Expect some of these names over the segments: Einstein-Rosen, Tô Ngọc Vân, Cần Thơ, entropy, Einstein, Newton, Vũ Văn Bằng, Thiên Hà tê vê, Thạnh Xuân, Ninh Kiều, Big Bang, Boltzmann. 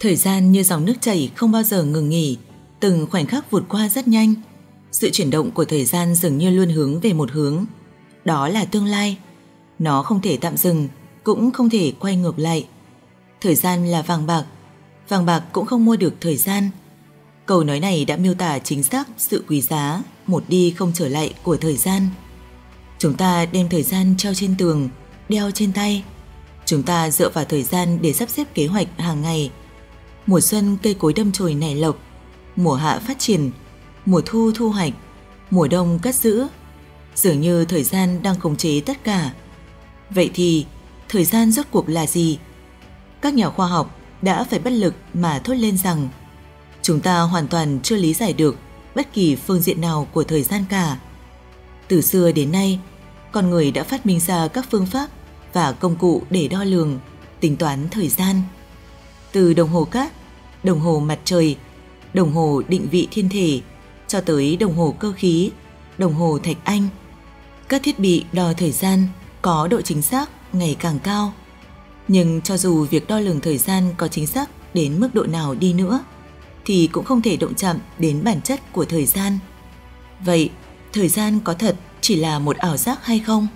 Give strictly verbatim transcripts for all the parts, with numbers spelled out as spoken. Thời gian như dòng nước chảy không bao giờ ngừng nghỉ, từng khoảnh khắc vụt qua rất nhanh. Sự chuyển động của thời gian dường như luôn hướng về một hướng, đó là tương lai. Nó không thể tạm dừng, cũng không thể quay ngược lại. Thời gian là vàng bạc, vàng bạc cũng không mua được thời gian. Câu nói này đã miêu tả chính xác sự quý giá, một đi không trở lại của thời gian. Chúng ta đem thời gian treo trên tường, đeo trên tay. Chúng ta dựa vào thời gian để sắp xếp kế hoạch hàng ngày. Mùa xuân cây cối đâm chồi nảy lộc, mùa hạ phát triển, mùa thu thu hoạch, mùa đông cất giữ. Dường như thời gian đang khống chế tất cả. Vậy thì, thời gian rốt cuộc là gì? Các nhà khoa học đã phải bất lực mà thốt lên rằng chúng ta hoàn toàn chưa lý giải được bất kỳ phương diện nào của thời gian cả. Từ xưa đến nay, con người đã phát minh ra các phương pháp và công cụ để đo lường, tính toán thời gian. Từ đồng hồ cát, đồng hồ mặt trời, đồng hồ định vị thiên thể, cho tới đồng hồ cơ khí, đồng hồ thạch anh. Các thiết bị đo thời gian có độ chính xác ngày càng cao. Nhưng cho dù việc đo lường thời gian có chính xác đến mức độ nào đi nữa, thì cũng không thể động chạm đến bản chất của thời gian. Vậy, thời gian có thật chỉ là một ảo giác hay không?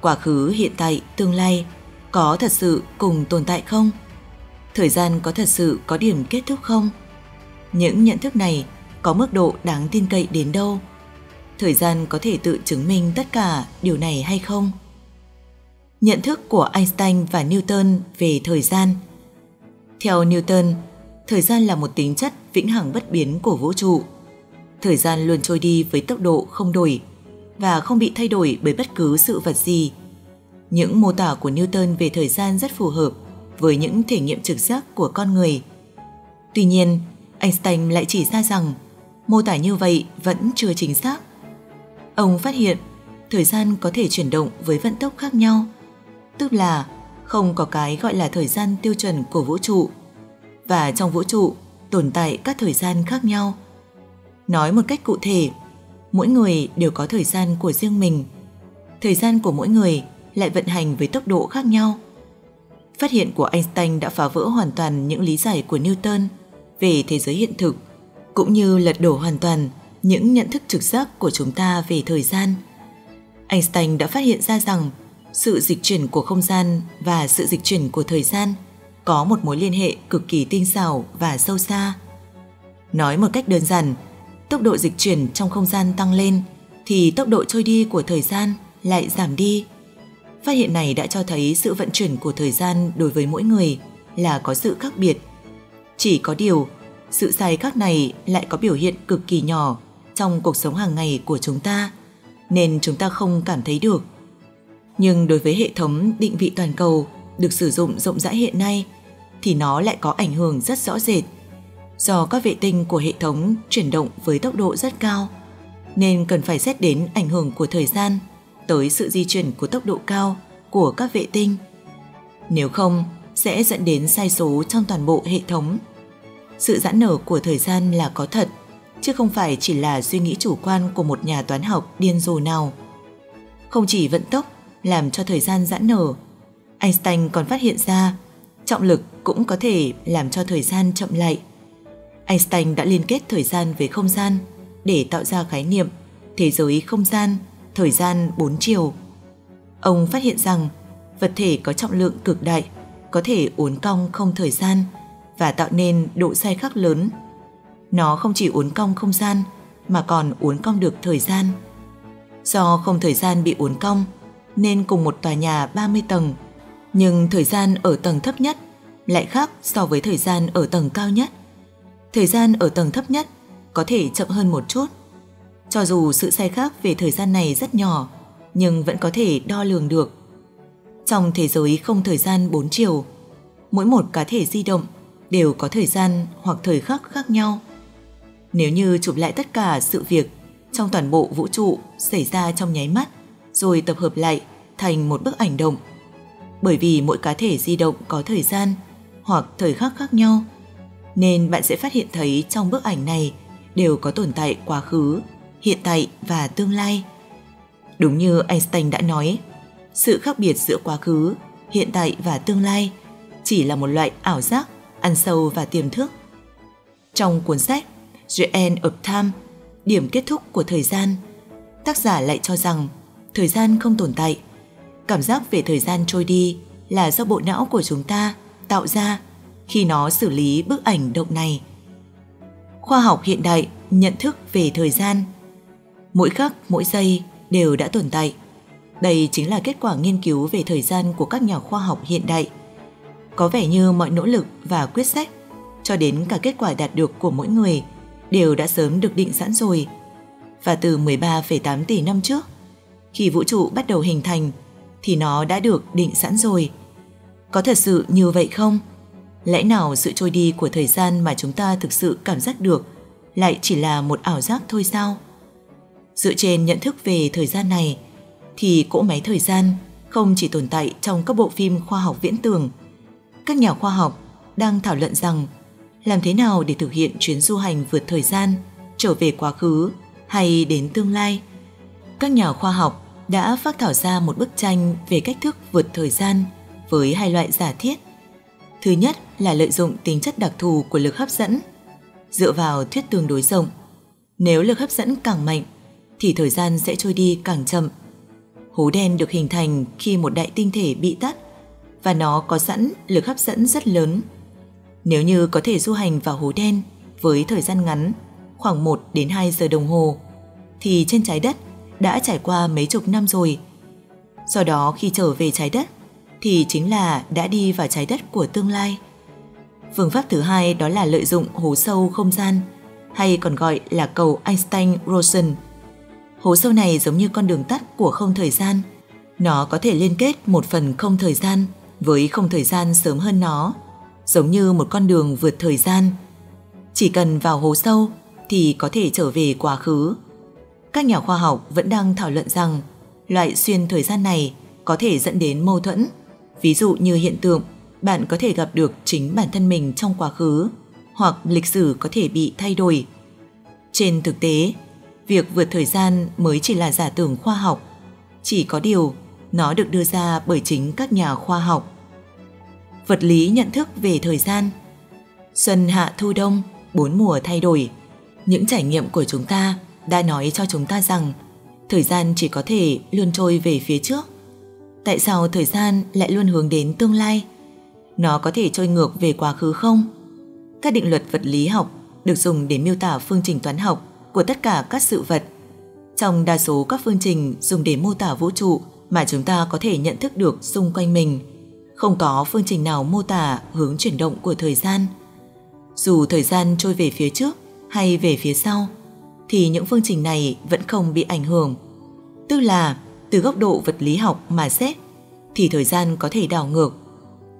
Quá khứ, hiện tại, tương lai có thật sự cùng tồn tại không? Thời gian có thật sự có điểm kết thúc không? Những nhận thức này có mức độ đáng tin cậy đến đâu? Thời gian có thể tự chứng minh tất cả điều này hay không? Nhận thức của Einstein và Newton về thời gian. Theo Newton, thời gian là một tính chất vĩnh hằng bất biến của vũ trụ. Thời gian luôn trôi đi với tốc độ không đổi và không bị thay đổi bởi bất cứ sự vật gì. Những mô tả của Newton về thời gian rất phù hợp với những thể nghiệm trực giác của con người. Tuy nhiên, Einstein lại chỉ ra rằng mô tả như vậy vẫn chưa chính xác. Ông phát hiện thời gian có thể chuyển động với vận tốc khác nhau, tức là không có cái gọi là thời gian tiêu chuẩn của vũ trụ, và trong vũ trụ tồn tại các thời gian khác nhau. Nói một cách cụ thể, mỗi người đều có thời gian của riêng mình. Thời gian của mỗi người lại vận hành với tốc độ khác nhau. Phát hiện của Einstein đã phá vỡ hoàn toàn những lý giải của Newton về thế giới hiện thực, cũng như lật đổ hoàn toàn những nhận thức trực giác của chúng ta về thời gian. Einstein đã phát hiện ra rằng sự dịch chuyển của không gian và sự dịch chuyển của thời gian có một mối liên hệ cực kỳ tinh xảo và sâu xa. Nói một cách đơn giản, tốc độ dịch chuyển trong không gian tăng lên thì tốc độ trôi đi của thời gian lại giảm đi. Phát hiện này đã cho thấy sự vận chuyển của thời gian đối với mỗi người là có sự khác biệt. Chỉ có điều, sự sai khác này lại có biểu hiện cực kỳ nhỏ trong cuộc sống hàng ngày của chúng ta, nên chúng ta không cảm thấy được. Nhưng đối với hệ thống định vị toàn cầu được sử dụng rộng rãi hiện nay, thì nó lại có ảnh hưởng rất rõ rệt. Do các vệ tinh của hệ thống chuyển động với tốc độ rất cao, nên cần phải xét đến ảnh hưởng của thời gian tới sự di chuyển của tốc độ cao của các vệ tinh. Nếu không, sẽ dẫn đến sai số trong toàn bộ hệ thống. Sự giãn nở của thời gian là có thật, chứ không phải chỉ là suy nghĩ chủ quan của một nhà toán học điên rồ nào. Không chỉ vận tốc làm cho thời gian giãn nở, Einstein còn phát hiện ra trọng lực cũng có thể làm cho thời gian chậm lại. Einstein đã liên kết thời gian với không gian để tạo ra khái niệm thế giới không gian, thời gian bốn chiều. Ông phát hiện rằng vật thể có trọng lượng cực đại có thể uốn cong không thời gian và tạo nên độ sai khác lớn. Nó không chỉ uốn cong không gian mà còn uốn cong được thời gian. Do không thời gian bị uốn cong nên cùng một tòa nhà ba mươi tầng, nhưng thời gian ở tầng thấp nhất lại khác so với thời gian ở tầng cao nhất. Thời gian ở tầng thấp nhất có thể chậm hơn một chút. Cho dù sự sai khác về thời gian này rất nhỏ, nhưng vẫn có thể đo lường được. Trong thế giới không thời gian bốn chiều, mỗi một cá thể di động đều có thời gian hoặc thời khắc khác nhau. Nếu như chụp lại tất cả sự việc trong toàn bộ vũ trụ xảy ra trong nháy mắt, rồi tập hợp lại thành một bức ảnh động. Bởi vì mỗi cá thể di động có thời gian hoặc thời khắc khác nhau, nên bạn sẽ phát hiện thấy trong bức ảnh này đều có tồn tại quá khứ, hiện tại và tương lai. Đúng như Einstein đã nói, sự khác biệt giữa quá khứ, hiện tại và tương lai chỉ là một loại ảo giác ăn sâu và tiềm thức. Trong cuốn sách The End of Time, điểm kết thúc của thời gian, tác giả lại cho rằng thời gian không tồn tại. Cảm giác về thời gian trôi đi là do bộ não của chúng ta tạo ra khi nó xử lý bức ảnh động này. Khoa học hiện đại nhận thức về thời gian. Mỗi khắc, mỗi giây đều đã tồn tại. Đây chính là kết quả nghiên cứu về thời gian của các nhà khoa học hiện đại. Có vẻ như mọi nỗ lực và quyết sách, cho đến cả kết quả đạt được của mỗi người, đều đã sớm được định sẵn rồi. Và từ mười ba phẩy tám tỷ năm trước, khi vũ trụ bắt đầu hình thành, thì nó đã được định sẵn rồi. Có thật sự như vậy không? Lẽ nào sự trôi đi của thời gian mà chúng ta thực sự cảm giác được lại chỉ là một ảo giác thôi sao? Dựa trên nhận thức về thời gian này, thì cỗ máy thời gian không chỉ tồn tại trong các bộ phim khoa học viễn tưởng. Các nhà khoa học đang thảo luận rằng làm thế nào để thực hiện chuyến du hành vượt thời gian, trở về quá khứ hay đến tương lai. Các nhà khoa học đã phác thảo ra một bức tranh về cách thức vượt thời gian với hai loại giả thiết. Thứ nhất là lợi dụng tính chất đặc thù của lực hấp dẫn. Dựa vào thuyết tương đối rộng, nếu lực hấp dẫn càng mạnh, thì thời gian sẽ trôi đi càng chậm. Hố đen được hình thành khi một đại tinh thể bị tắt và nó có sẵn lực hấp dẫn rất lớn. Nếu như có thể du hành vào hố đen với thời gian ngắn, khoảng một đến hai giờ đồng hồ, thì trên trái đất đã trải qua mấy chục năm rồi. Do đó khi trở về trái đất thì chính là đã đi vào trái đất của tương lai. Phương pháp thứ hai đó là lợi dụng hố sâu không gian, hay còn gọi là cầu Einstein-Rosen. Hố sâu này giống như con đường tắt của không thời gian. Nó có thể liên kết một phần không thời gian với không thời gian sớm hơn nó, giống như một con đường vượt thời gian. Chỉ cần vào hố sâu thì có thể trở về quá khứ. Các nhà khoa học vẫn đang thảo luận rằng loại xuyên thời gian này có thể dẫn đến mâu thuẫn. Ví dụ như hiện tượng bạn có thể gặp được chính bản thân mình trong quá khứ, hoặc lịch sử có thể bị thay đổi. Trên thực tế, việc vượt thời gian mới chỉ là giả tưởng khoa học, chỉ có điều nó được đưa ra bởi chính các nhà khoa học. Vật lý nhận thức về thời gian. Xuân hạ thu đông, bốn mùa thay đổi. Những trải nghiệm của chúng ta đã nói cho chúng ta rằng thời gian chỉ có thể luôn trôi về phía trước. Tại sao thời gian lại luôn hướng đến tương lai? Nó có thể trôi ngược về quá khứ không? Các định luật vật lý học được dùng để miêu tả phương trình toán học của tất cả các sự vật. Trong đa số các phương trình dùng để mô tả vũ trụ mà chúng ta có thể nhận thức được xung quanh mình, không có phương trình nào mô tả hướng chuyển động của thời gian. Dù thời gian trôi về phía trước hay về phía sau, thì những phương trình này vẫn không bị ảnh hưởng. Tức là từ góc độ vật lý học mà xét thì thời gian có thể đảo ngược,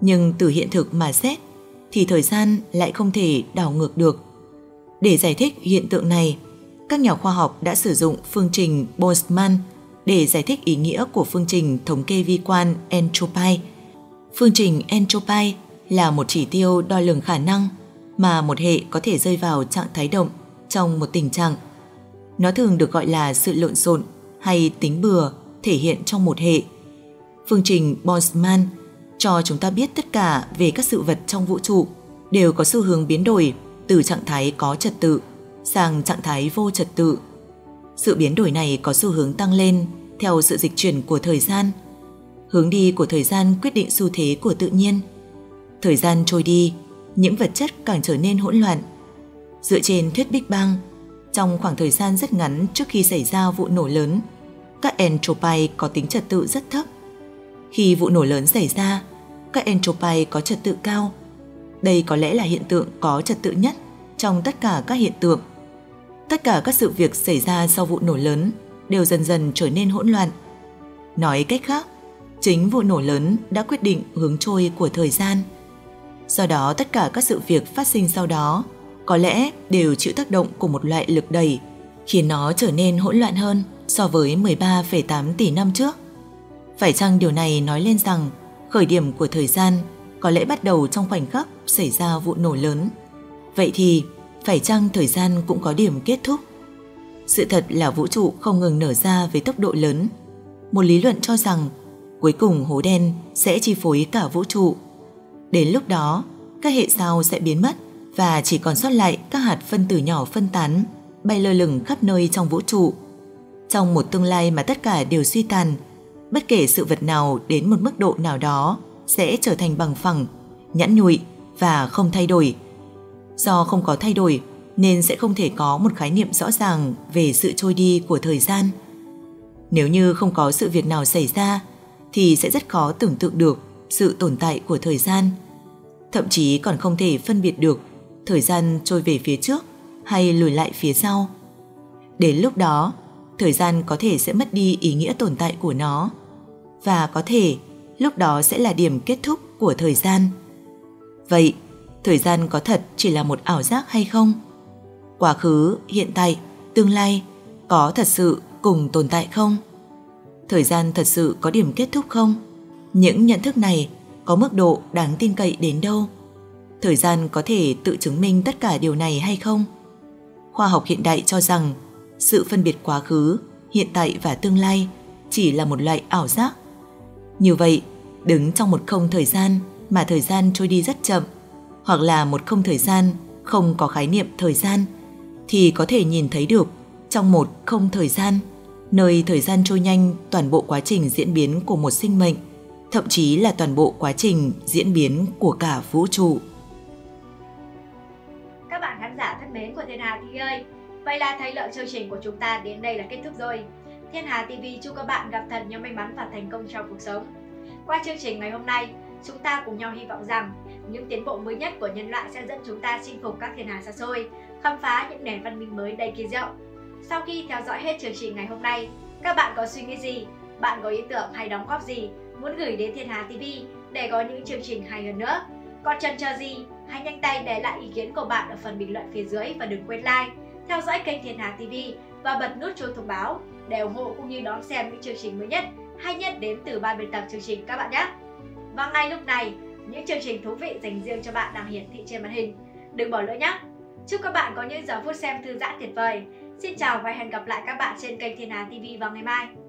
nhưng từ hiện thực mà xét thì thời gian lại không thể đảo ngược được. Để giải thích hiện tượng này, các nhà khoa học đã sử dụng phương trình Boltzmann để giải thích ý nghĩa của phương trình thống kê vi quan entropy. Phương trình entropy là một chỉ tiêu đo lường khả năng mà một hệ có thể rơi vào trạng thái động trong một tình trạng. Nó thường được gọi là sự lộn xộn hay tính bừa thể hiện trong một hệ. Phương trình Boltzmann cho chúng ta biết tất cả về các sự vật trong vũ trụ đều có xu hướng biến đổi từ trạng thái có trật tự sang trạng thái vô trật tự. Sự biến đổi này có xu hướng tăng lên theo sự dịch chuyển của thời gian. Hướng đi của thời gian quyết định xu thế của tự nhiên. Thời gian trôi đi, những vật chất càng trở nên hỗn loạn. Dựa trên thuyết Big Bang, trong khoảng thời gian rất ngắn trước khi xảy ra vụ nổ lớn, các entropy có tính trật tự rất thấp. Khi vụ nổ lớn xảy ra, các entropy có trật tự cao. Đây có lẽ là hiện tượng có trật tự nhất trong tất cả các hiện tượng. Tất cả các sự việc xảy ra sau vụ nổ lớn đều dần dần trở nên hỗn loạn. Nói cách khác, chính vụ nổ lớn đã quyết định hướng trôi của thời gian. Do đó tất cả các sự việc phát sinh sau đó có lẽ đều chịu tác động của một loại lực đẩy, khiến nó trở nên hỗn loạn hơn so với mười ba phẩy tám tỷ năm trước. Phải chăng điều này nói lên rằng khởi điểm của thời gian có lẽ bắt đầu trong khoảnh khắc xảy ra vụ nổ lớn? Vậy thì, phải chăng thời gian cũng có điểm kết thúc? Sự thật là vũ trụ không ngừng nở ra với tốc độ lớn. Một lý luận cho rằng cuối cùng hố đen sẽ chi phối cả vũ trụ. Đến lúc đó, các hệ sao sẽ biến mất và chỉ còn sót lại các hạt phân tử nhỏ phân tán, bay lơ lửng khắp nơi trong vũ trụ. Trong một tương lai mà tất cả đều suy tàn, bất kể sự vật nào đến một mức độ nào đó sẽ trở thành bằng phẳng, nhẵn nhụi và không thay đổi. Do không có thay đổi nên sẽ không thể có một khái niệm rõ ràng về sự trôi đi của thời gian. Nếu như không có sự việc nào xảy ra thì sẽ rất khó tưởng tượng được sự tồn tại của thời gian. Thậm chí còn không thể phân biệt được thời gian trôi về phía trước hay lùi lại phía sau. Đến lúc đó, thời gian có thể sẽ mất đi ý nghĩa tồn tại của nó, và có thể lúc đó sẽ là điểm kết thúc của thời gian. Vậy, thời gian có thật chỉ là một ảo giác hay không? Quá khứ, hiện tại, tương lai có thật sự cùng tồn tại không? Thời gian thật sự có điểm kết thúc không? Những nhận thức này có mức độ đáng tin cậy đến đâu? Thời gian có thể tự chứng minh tất cả điều này hay không? Khoa học hiện đại cho rằng sự phân biệt quá khứ, hiện tại và tương lai chỉ là một loại ảo giác. Như vậy, đứng trong một không thời gian mà thời gian trôi đi rất chậm, hoặc là một không thời gian không có khái niệm thời gian, thì có thể nhìn thấy được trong một không thời gian, nơi thời gian trôi nhanh toàn bộ quá trình diễn biến của một sinh mệnh, thậm chí là toàn bộ quá trình diễn biến của cả vũ trụ. Các bạn khán giả thân mến của Thiên Hà tê vê ơi, vậy là thời lượng chương trình của chúng ta đến đây là kết thúc rồi. Thiên Hà tê vê chúc các bạn gặp thật nhiều may mắn và thành công trong cuộc sống. Qua chương trình ngày hôm nay, chúng ta cùng nhau hy vọng rằng những tiến bộ mới nhất của nhân loại sẽ dẫn chúng ta chinh phục các thiên hà xa xôi, khám phá những nền văn minh mới đầy kỳ diệu. Sau khi theo dõi hết chương trình ngày hôm nay, các bạn có suy nghĩ gì? Bạn có ý tưởng hay đóng góp gì muốn gửi đến Thiên Hà tê vê để có những chương trình hay hơn nữa? Còn chần chờ gì? Hãy nhanh tay để lại ý kiến của bạn ở phần bình luận phía dưới và đừng quên like, theo dõi kênh Thiên Hà tê vê và bật nút chuông thông báo để ủng hộ cũng như đón xem những chương trình mới nhất, hay nhất đến từ ban biên tập chương trình các bạn nhé. Và ngay lúc này, những chương trình thú vị dành riêng cho bạn đang hiển thị trên màn hình. Đừng bỏ lỡ nhé! Chúc các bạn có những giờ phút xem thư giãn tuyệt vời. Xin chào và hẹn gặp lại các bạn trên kênh Thiên Hà tê vê vào ngày mai.